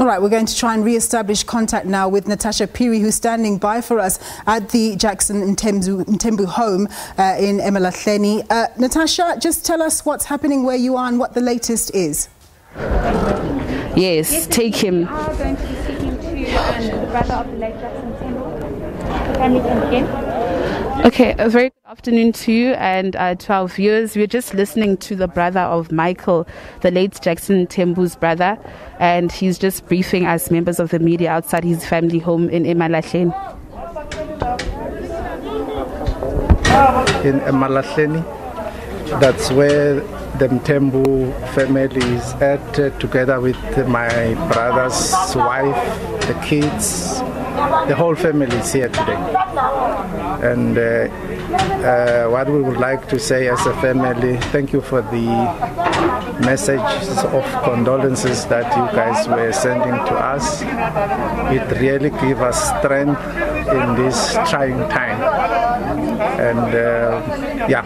All right, we're going to try and re-establish contact now with Natasha Phiri, who's standing by for us at the Jackson Mthembu home in Emalahleni. Natasha, just tell us what's happening where you are and what the latest is. Yes, take him. We are going to be speaking to the brother of the late Jackson Mthembu. The family can begin. Okay, a very good afternoon to you and to our viewers. We're just listening to the brother of Michael, the late Jackson Mthembu's brother, and he's just briefing us, members of the media, outside his family home in Emalahleni. In Emalahleni, that's where the Mthembu family is at, together with my brother's wife, the kids. The whole family is here today. And what we would like to say as a family, thank you for the messages of condolences that you guys were sending to us. It really gave us strength in this trying time. And yeah.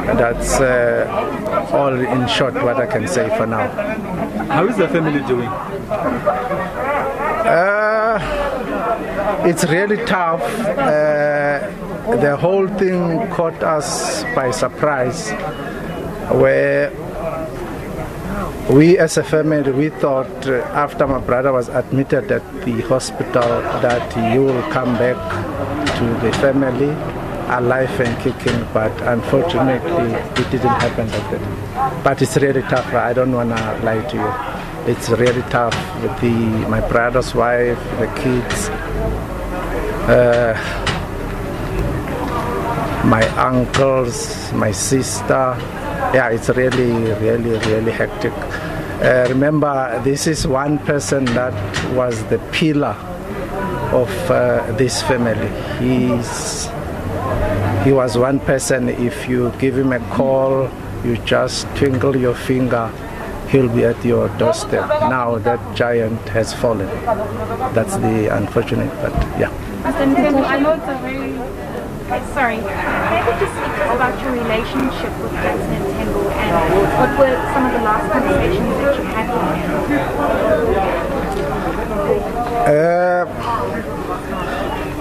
That's all in short what I can say for now. How is the family doing? It's really tough. The whole thing caught us by surprise, where we as a family, we thought after my brother was admitted at the hospital that he will come back to the family alive and kicking, but unfortunately it didn't happen like that. But it's really tough. I don't want to lie to you. It's really tough with my brother's wife, the kids, my uncles, my sister. Yeah, it's really, really, really hectic. Remember, this is one person that was the pillar of this family. He was one person, if you give him a call, you just twinkle your finger, he'll be at your doorstep. Now that giant has fallen. That's the unfortunate, but yeah. Mr. Mthembu, I know it's a very... Sorry. Maybe just speak about your relationship with Jackson Mthembu and what were some of the last conversations that you had with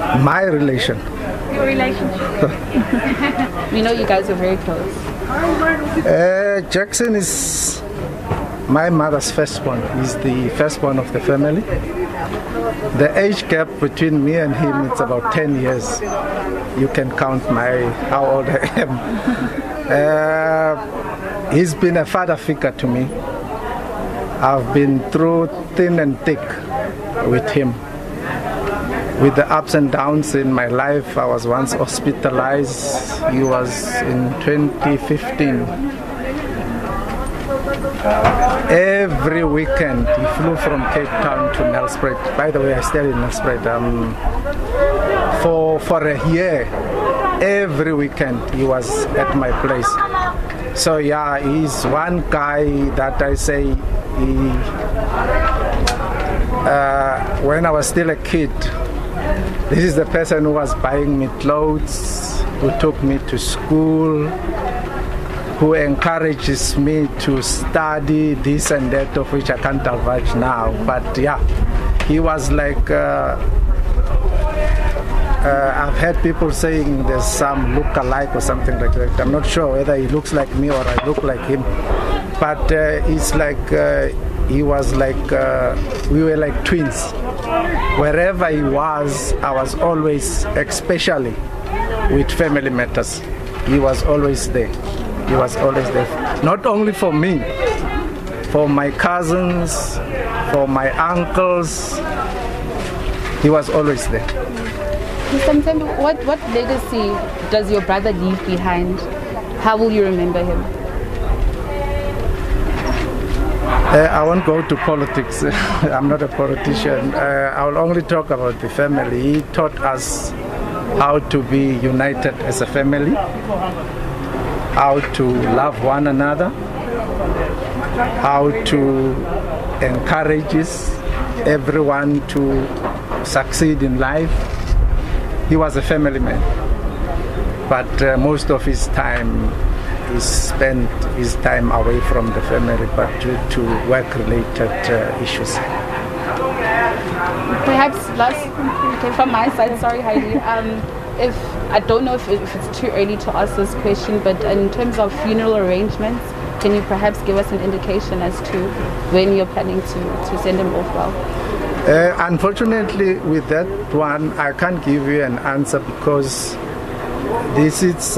him? My relation. Relationship. We know you guys are very close. Jackson is my mother's firstborn. He's the firstborn of the family. The age gap between me and him is about 10 years. You can count how old I am. He's been a father figure to me. I've been through thin and thick with him. With the ups and downs in my life, I was once hospitalized. He was in 2015. Every weekend, he flew from Cape Town to Nelspruit. By the way, I stayed in Nelspruit for a year. Every weekend, he was at my place. So yeah, he's one guy that I say when I was still a kid, this is the person who was buying me clothes, who took me to school, who encourages me to study this and that, of which I can't divulge now. But yeah, he was like, I've heard people saying there's some look-alike or something like that. I'm not sure whether he looks like me or I look like him. But it's like, he was like, we were like twins. Wherever he was, I was always, especially with family matters, he was always there. He was always there. Not only for me, for my cousins, for my uncles, he was always there. Mr. Mthembu, what legacy does your brother leave behind? How will you remember him? I won't go to politics. I'm not a politician. I will only talk about the family. He taught us how to be united as a family, how to love one another, how to encourage everyone to succeed in life. He was a family man, but most of his time he spent his time away from the family, but due to work-related issues. Perhaps last, okay, from my side, sorry Heidi, if I don't know if it's too early to ask this question, but in terms of funeral arrangements, can you perhaps give us an indication as to when you're planning to send him off? Well, unfortunately, with that one, I can't give you an answer because this is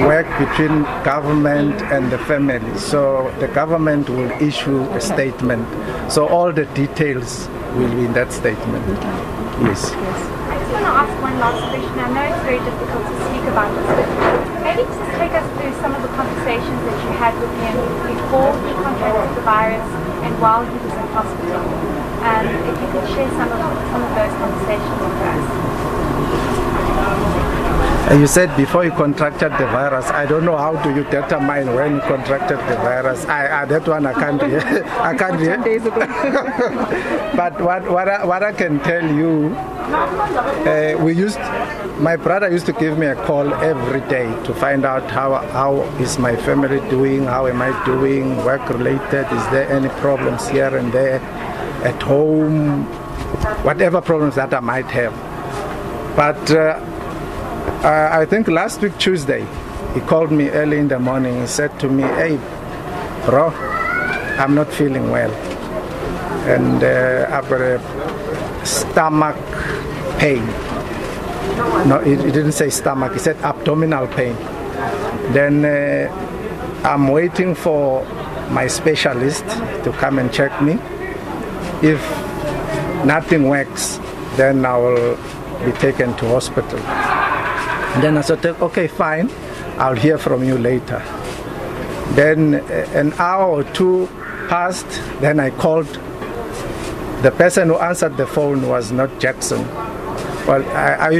work between government and the family. So the government will issue a statement. So all the details will be in that statement. Okay. Yes. I just want to ask one last question. I know it's very difficult to speak about this, but maybe just take us through some of the conversations that you had with him before he contracted the virus and while he was in hospital. If you could share some of those conversations with us. You said before he contracted the virus. I don't know how do you determine when he contracted the virus. That one I can't hear. I can't hear. But what I can tell you, my brother used to give me a call every day to find out how is my family doing, how am I doing, work related, is there any problems here and there, at home, whatever problems that I might have. But I think last week Tuesday, he called me early in the morning. He said to me, "Hey, bro, I'm not feeling well, and I've got a stomach pain." No, he didn't say stomach, he said abdominal pain. Then I'm waiting for my specialist to come and check me. If nothing works, then I will be taken to hospital. Then I said, okay, fine, I'll hear from you later. Then an hour or two passed, then I called. The person who answered the phone was not Jackson. Well,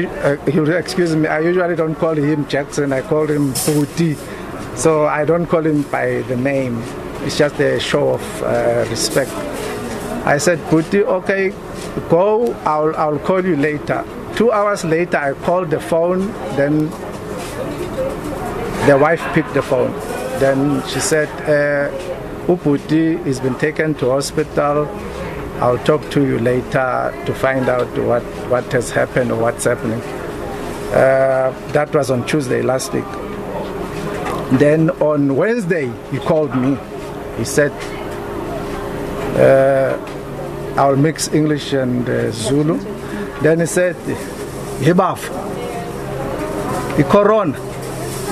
you'll excuse me, I usually don't call him Jackson, I call him Puti. So I don't call him by the name, it's just a show of respect. I said, Puti, okay, go, I'll call you later. 2 hours later, I called the phone, then the wife picked the phone. Then she said, Uputi has been taken to hospital. I'll talk to you later to find out what has happened or what's happening. That was on Tuesday last week. Then on Wednesday, he called me. He said, I'll mix English and Zulu. Then he said, Hibaf, Corona,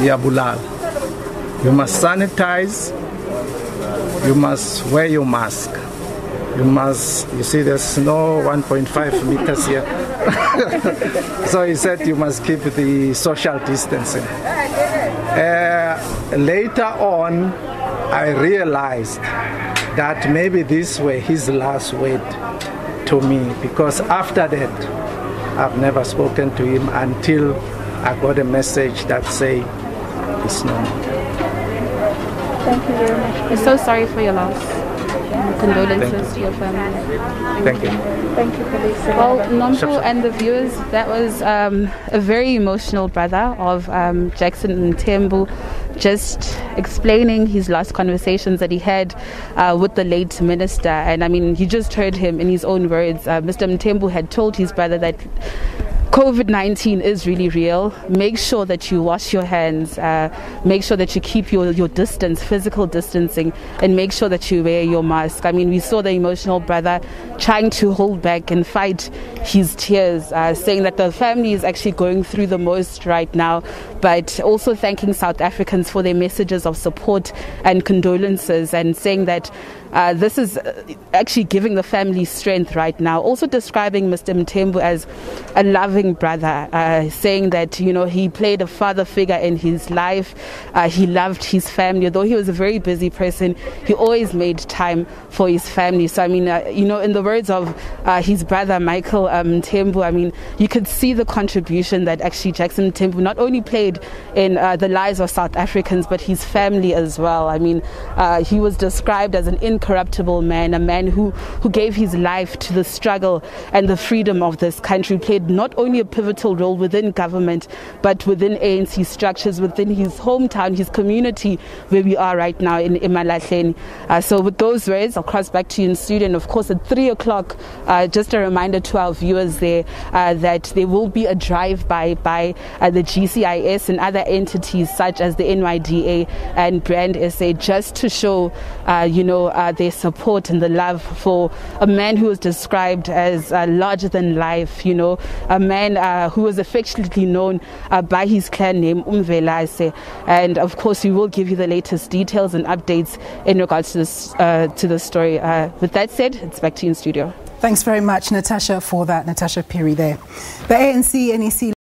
Yabulal. You must sanitize, you must wear your mask. You must, you see there's no 1.5 meters here. So he said you must keep the social distancing. Later on, I realized that maybe these were his last words to me, because after that, I've never spoken to him until I got a message that say, it's normal. Thank you very much. We're so sorry for your loss. Condolences to your family. Thank you. Thank you for this. Well, Nompu and the viewers, that was a very emotional brother of Jackson Mthembu, just explaining his last conversations that he had with the late minister. And I mean, you just heard him in his own words. Mr. Mthembu had told his brother that COVID-19 is really real. Make sure that you wash your hands, make sure that you keep your distance, physical distancing, and make sure that you wear your mask. I mean, we saw the emotional brother trying to hold back and fight his tears, saying that the family is actually going through the most right now, but also thanking South Africans for their messages of support and condolences, and saying that this is actually giving the family strength right now. Also describing Mr. Mthembu as a loving brother, saying that, you know, he played a father figure in his life. He loved his family. Though he was a very busy person, he always made time for his family. So, I mean, you know, in the words of his brother, Michael Mthembu, I mean, you could see the contribution that actually Jackson Mthembu not only played in the lives of South Africans, but his family as well. I mean, he was described as an incorruptible man, a man who gave his life to the struggle and the freedom of this country, played not only a pivotal role within government, but within ANC structures, within his hometown, his community, where we are right now in Emalahleni. So with those words, I'll cross back to you in studio. And of course, at 3 o'clock, just a reminder to our viewers there that there will be a drive-by by the GCIS and other entities such as the NYDA and Brand SA, just to show their support and the love for a man who was described as larger than life, a man who was affectionately known by his clan name Umvelase. And of course, we will give you the latest details and updates in regards to this story. With that said, it's back to you in studio. Thanks very much, Natasha, for that. Natasha Phiri there. The ANC NEC